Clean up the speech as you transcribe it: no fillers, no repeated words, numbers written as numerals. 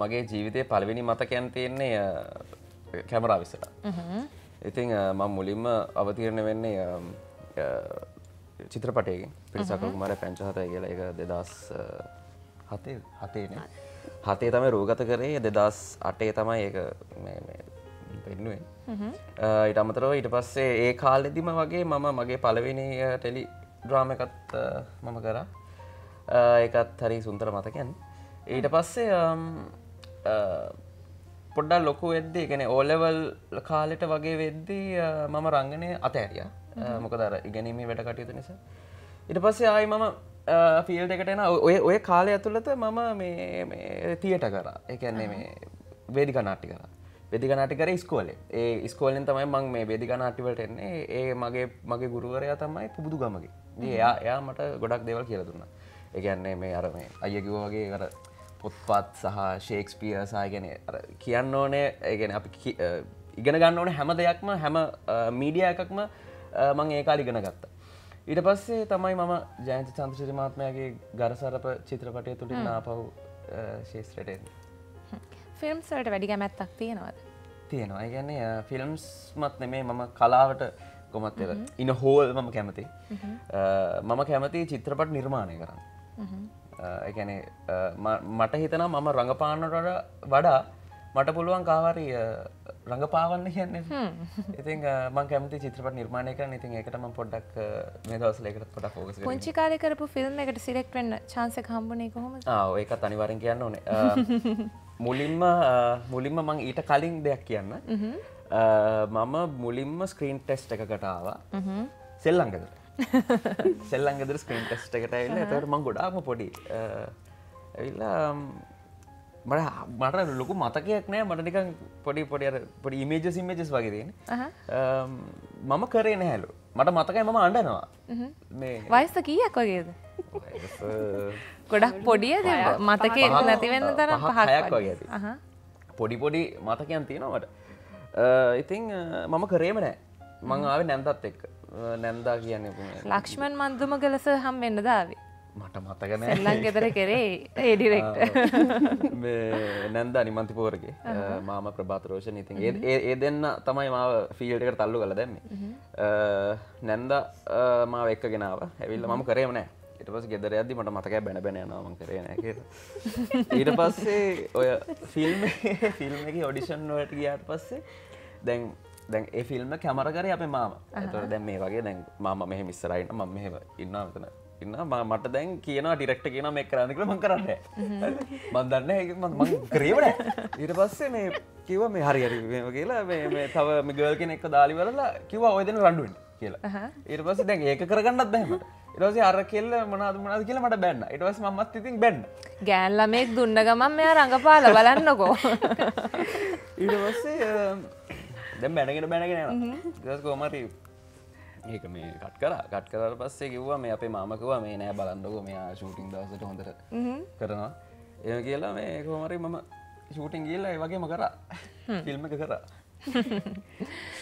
මගේ ජීවිතයේ පළවෙනි මතකයන් තියෙන්නේ කැමරාව ඉස්සරහා. ඉතින් මම මුලින්ම අවතීර්ණ වෙන්නේ චිත්‍රපටයකින් පිරිසක් කුමාර 57 කියලා ඒක 2007 නේ. 7 තමයි රූගත කරේ 2008 තමයි ඒක මේ වෙන්නේ. ඊට අමතරව ඊට පස්සේ ඒ කාලෙදිම වගේ මම මගේ පළවෙනි ටෙලි ඩ්‍රාම එකත් මම කරා. ඒකත් හරි සුන්දර මතකයන්. ඊට පස්සේ පොඩ්ඩක් ලොකු වෙද්දී يعني ඕ ලෙවල් කාලෙට වගේ වෙද්දී මම රංගනයේ අතහැරියා. මොකද අර ඉගෙනීමේ වැඩ කටයුතු නිසා. ඊට පස්සේ ආයි මම ෆීල්ඩ් එකට එන ඔය කාලය ඇතුළත මම මේ තියටර් කරා. ඒ කියන්නේ මේ වේදිකා නාට්‍ය කරා. වේදිකා නාට්‍ය කරේ ඉස්කෝලේ. ඒ ඉස්කෝලෙන් තමයි මම මේ වේදිකා නාට්‍ය වලට එන්නේ. ඒ මගේ ගුරුවරයා තමයි පුබුදුගමගේ. ඉතින් එයා මට ගොඩක් දේවල් කියලා දුන්නා. ඒ කියන්නේ මේ අර මේ අයියා කිව්වා වගේ අර පොත්පත් සහ ෂේක්ස්පියර් සහ කියන්නේ අර කියන්න ඕනේ ඒ කියන්නේ අපි ඉගෙන ගන්න ඕනේ හැම දෙයක්ම හැම මීඩියා එකක්ම මම ඒ කාලේ ඉගෙන ගත්තා. ඊට පස්සේ තමයි මම ජයන්ත චන්ද්‍රසිරි මහත්මයාගේ ගරසරප චිත්‍රපටය තුලින් ආපහු ශේෂ්ත්‍රයට එන්නේ. ෆිල්ම්ස් වලට වැඩි කැමැත්තක් තියෙනවද? තියෙනවා. ඒ කියන්නේ ෆිල්ම්ස් මත නෙමෙයි මම කලාවට කොහොමද කියලා. ඉන හෝල් මම කැමතියි. මම කැමතියි චිත්‍රපට නිර්මාණය කරන්න. ඒ කියන්නේ මට හිතෙනවා මම රංගපානට වඩා මට පුළුවන් කාවරි රංගපාවන්න කියන්නේ. ඉතින් මම කැමති චිත්‍රපට නිර්මාණය කරන්න. ඉතින් ඒකට මම පොඩ්ඩක් මේ දවස්වල ඒකට පොඩ්ඩක් ફોකස් කරනවා. පුංචි කාලේ කරපු ෆිල්ම් එකට සිලෙක්ට් වෙන්න chance එක හම්බුනේ කොහොමද? ඒකත් අනිවාර්යෙන් කියන්න ඕනේ. මුලින්ම මම ඊට කලින් දෙයක් කියන්න. මම මුලින්ම ස්ක්‍රීන් ටෙස්ට් එකකට ආවා. සෙල්ලංගකට. සෙල්ලංගදර ස්ක්‍රීන් ටෙස්ට් එකට ඇවිල්ලා ඒතකොට මම ගොඩාක්ම පොඩි ඇවිල්ලා මට ලොකු මතකයක් නෑ මට නිකන් පොඩි අර පොඩි ඉමේජස් වගේ තියෙන්නේ. මම කරේ නැහැලු. මට මතකයි මම අඬනවා. මේ වයස කීයක් වගේද? ගොඩක් පොඩියද මතකේ නැති වෙන තරම් පහක් වගේ. පොඩි මතකයන් තියෙනවා මට. ඉතින් මම කරේම නෑ. මං ආවේ නැන්දත් එක්ක. නැන්දා කියන්නේ ලක්ෂ්මන් මන්දුමගලස හම් වෙන්න දාවේ. මට මතක නෑ. සෙල්ලංගෙදර කරේ ඒ ඩිරෙක්ටර්. මේ නැන්දා නිමන්තිපෝරගේ මාමා ප්‍රභාත් රෝෂන්. ඉතින් ඒ දෙන්න තමයි මාව ෆීල්ඩ් එකට තල්ලු කරලා දැම්මේ. නැන්දා මාව එක්කගෙන ආවා. ඇවිල්ලා මම කරේම නෑ. ඊට පස්සේ ගෙදර යද්දි මට මතකයි බැන යනවා මම කරේ නෑ කියලා. ඊට පස්සේ ඔය ෆිල්ම් එකේ ඔඩිෂන් වලට ගියාට පස්සේ දැන් ඒ ෆිල්ම කැමර කරේ අපේ මාමා. ඒතකොට දැන් මේ වගේ දැන් මාමා මෙහෙම ඉස්සරහින් මම මෙහෙම ඉන්නවා මෙතන. ඉන්නා මට දැන් කියනවා ඩිරෙක්ටර් කියනවා මේක කරන්න කියලා මම කරන්නේ නැහැ. මම දන්නේ නැහැ මම කරේම නැහැ. ඊට පස්සේ මේ කිව්වා මේ හරි මේව කියලා මේ තව මේ ගර්ල් කෙනෙක්ව දාලි වලලා කිව්වා ඔය දෙන රණ්ඩු වෙන්න කියලා. ඊට පස්සේ දැන් ඒක කරගන්නත් බැහැ මට. ඊට පස්සේ අර කෙල්ල මොනවද කියලා මට බැන්නා. ඊට පස්සේ මමත් ඉතින් බැන්නා. ගෑන් ළමෙක් දුන්න ගමන් මෙයා රඟපාලා බලන්නකෝ. ඊට පස්සේ දැන් බැනගෙන යනවා. ඊට කොහමරි මේක මේ කට් කරාට පස්සේ කිව්වා මේ අපේ මාමා කිව්වා මේ නෑ බලන්නකෝ මෙයා ෂූටින් දවසට හොඳට කරනවා. එහෙම කියලා මේ කොහමරි මම ෂූටින් ගිහලා ඒ වගේම කරා. ෆිල්ම් එක කරා.